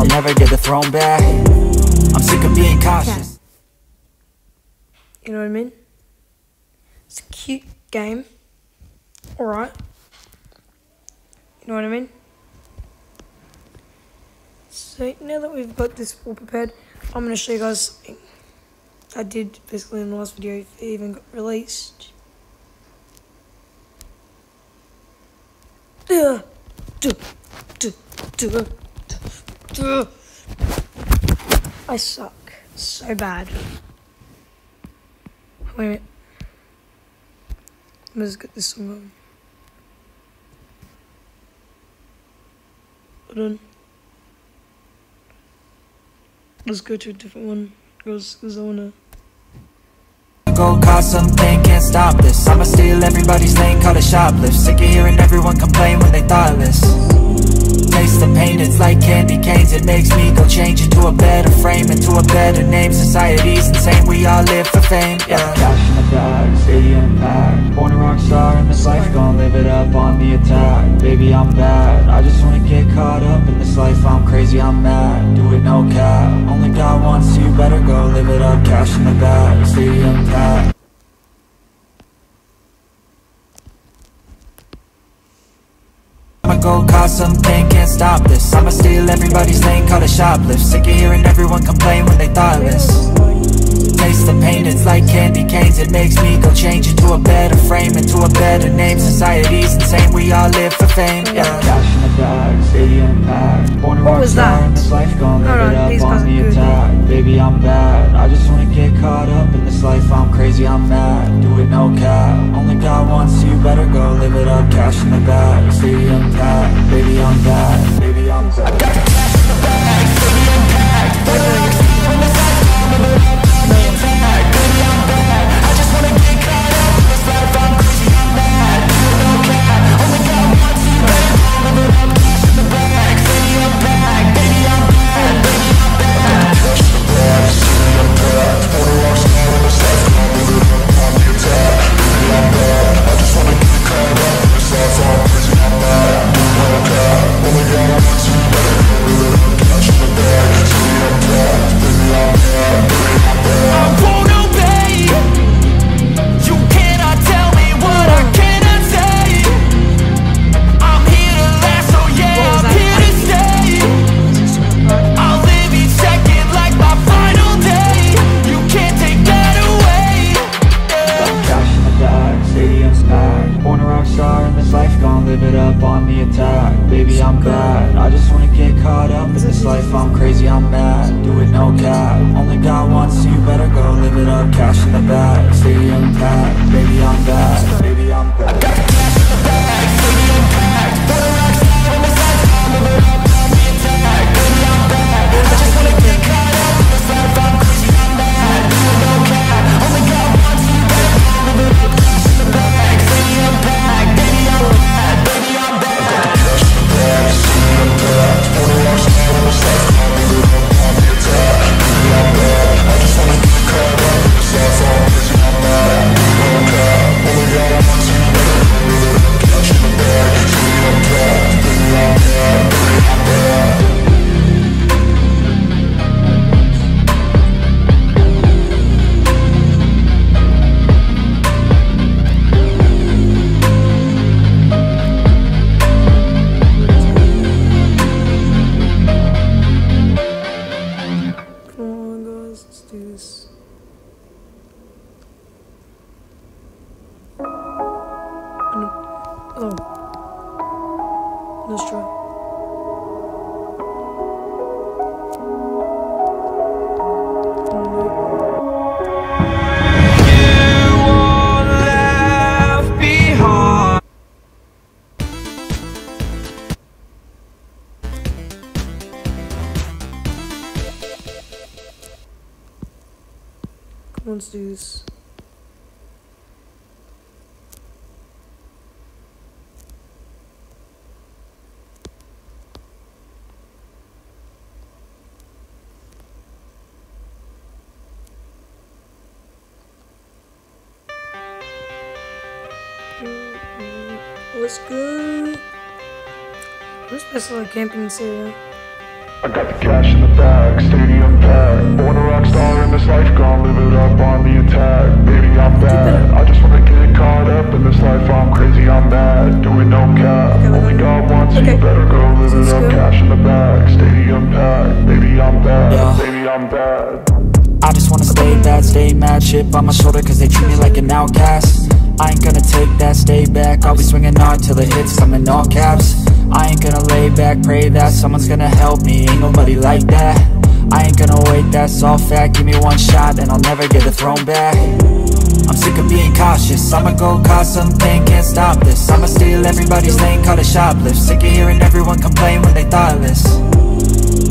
I'll never get the throne back. I'm sick of being cautious. You know what I mean? It's a cute game. Alright. You know what I mean? So now that we've got this all prepared, I'm going to show you guys something I did basically in the last video, if it even got released. I suck so bad. Wait a minute. Let's get this song on. Hold on. Let's go to a different one. Because I wanna go cause something, can't stop this. I'ma steal everybody's lane, call it shoplift. Sick of hearing everyone complain when they thoughtless. Taste the pain, it's like candy canes. It makes me go change into a better frame, into a better name. Society's insane, we all live for fame, yeah. Cash in the bag, stadium packed. Born a rock star in this life, gon' live it up on the attack. Baby, I'm bad, I just wanna get caught up in this life. I'm crazy, I'm mad, do it no cap. Only God wants you, better go live it up. Cash in the bag, stadium packed. Go cause something, can't stop this. I'ma steal everybody's lane, call it shoplift. Sick of hearing everyone complain when they thoughtless. Taste the pain, it's like candy canes. It makes me go change into a better frame, into a better name. Society's insane, we all live for fame, yeah. Cash in the bag, stadium packed. Born a rock star in this life, gon' live it up on the attack. Baby, I'm bad, I just wanna get caught up in this life. I'm crazy, I'm mad, do it no cap. Only God wants you, better go live it up. Cash in the bag, stadium packed. Baby, I'm bad. Baby, I'm bad. I got the cash in the bag. Baby, I'm bad. From the side, baby, I'm bad. Baby, I'm bad. I just wanna get caught up in this life. I'm crazy, I'm mad. No cap. Only got one team. I'm cash in the bag. Baby, I'm bad. Baby, I'm bad. Baby, I'm bad. Cash in the bag. Baby, I'm bad. Wanna rock star in this life? Can't live it up on the attack. Baby, I'm bad. I just wanna get caught up in this life. I'm crazy, I'm mad. I'm blown away. You cannot tell me what I cannot say. I'm here to last, so yeah, I'm here to stay. I'll live each second like my final day. You can't take that away. Cash in the bag, stadium's packed. Born a rock star in this life, gon' live it up on the attack. Baby, I'm bad, I just wanna get caught up in this life. I'm crazy, I'm mad, do it no cap. Only God wants you, better go live it up. Cash in the bag, stadium packed. Baby, I'm bad, baby, I'm bad. I got the cash in the bag, stadium packed. Put a rock star on this life, I'll live it up on the attack. Baby, I'm bad, I just wanna get caught up in this life. I'm crazy, I'm mad, do it no cap. Only God wants you, better go live it up. Cash in the bag, stadium packed. Baby, I'm bad, baby, I'm bad. Let's try. You won't left behind. Come on, let's do this. Let's go. We're supposed to like camping this area. I got the cash in the bag, stadium packed. Born a rock star in this life, gone live it up on the attack. Baby, I'm bad, I just wanna get caught up in this life. I'm crazy, I'm mad, doing no cap. Only God wants you, better go live it up. Cash in the bag, stadium packed. Baby, I'm bad, baby, I'm bad. I just wanna stay bad, stay mad. Chip on my shoulder cause they treat me like an outcast. I ain't gonna take that, stay back. I'll be swinging hard till it hits, I'm in all caps. I ain't gonna lay back, pray that someone's gonna help me, ain't nobody like that. I ain't gonna wait, that's all fact. Give me one shot and I'll never get it thrown back. I'm sick of being cautious, I'ma go cause something, can't stop this. I'ma steal everybody's lane, call it shoplift. Sick of hearing everyone complain when they thoughtless.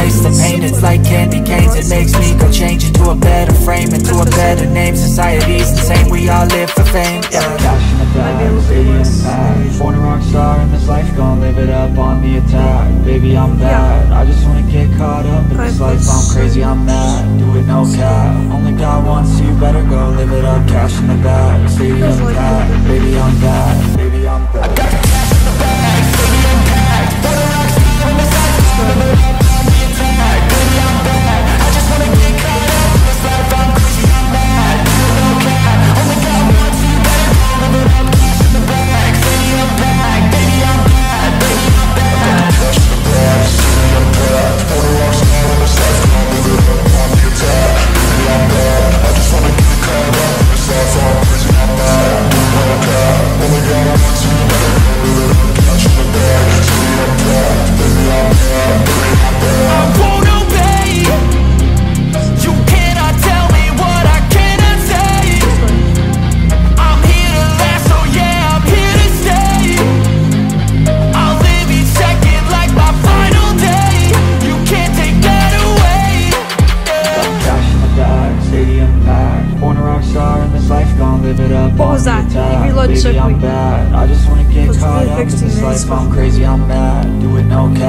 Taste the pain, it's like candy canes. It makes me go change into a better frame, into a better name. Society's insane, we all live for fame, yeah. Cash in the bag, stadium packed. Born a rock star in this life, gonna live it up on the attack. Baby, I'm bad, I just wanna get caught up in this life. I'm crazy, I'm mad, do it no cap. Only God wants you, better go live it up. Cash in the bag, stadium packed. Baby, I'm bad, baby, I'm bad. I got the cash in the bag, stadium packed. Born a rock star in this life, just gonna live it up. I just wanna get caught up in this life. I'm crazy, I'm mad, do it no cap. Only God wants you, better go live it up. Cash in the bag, stadium packed. Baby, I'm bad, baby, I'm bad. I got the cash in the bag, stadium packed. Born a rock star in this life, gonna live it up on the attack. Baby, I'm bad, I just wanna get caught up in this life. I'm crazy, I'm mad, do it no cap.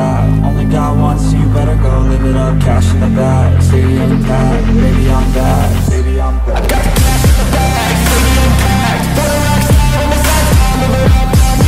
Only God wants you, better go live it up. Cash in the bag, stadium packed. Baby, I'm bad, baby, I'm bad. I got the cash in the bag, stadium packed. I just wanna get a car, I'm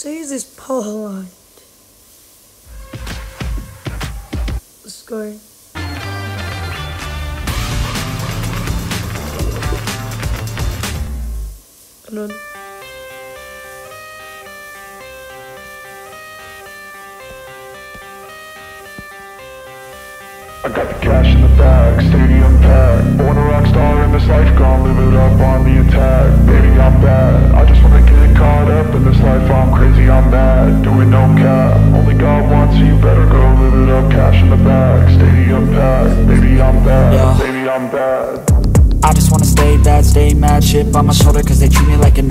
So here's this power line. Let's go. And then I got the cash in the bag, stadium packed. Born a rock star in this life, gon' live it up on the attack. Baby, I'm bad, I just wanna get caught up in this life. I'm crazy, I'm mad, doing no cap. Only God wants you, better go live it up. Cash in the bag, stadium packed. Baby, I'm bad, yeah. Baby, I'm bad. I just wanna stay bad, stay mad. Shit on my shoulder cause they treat me like an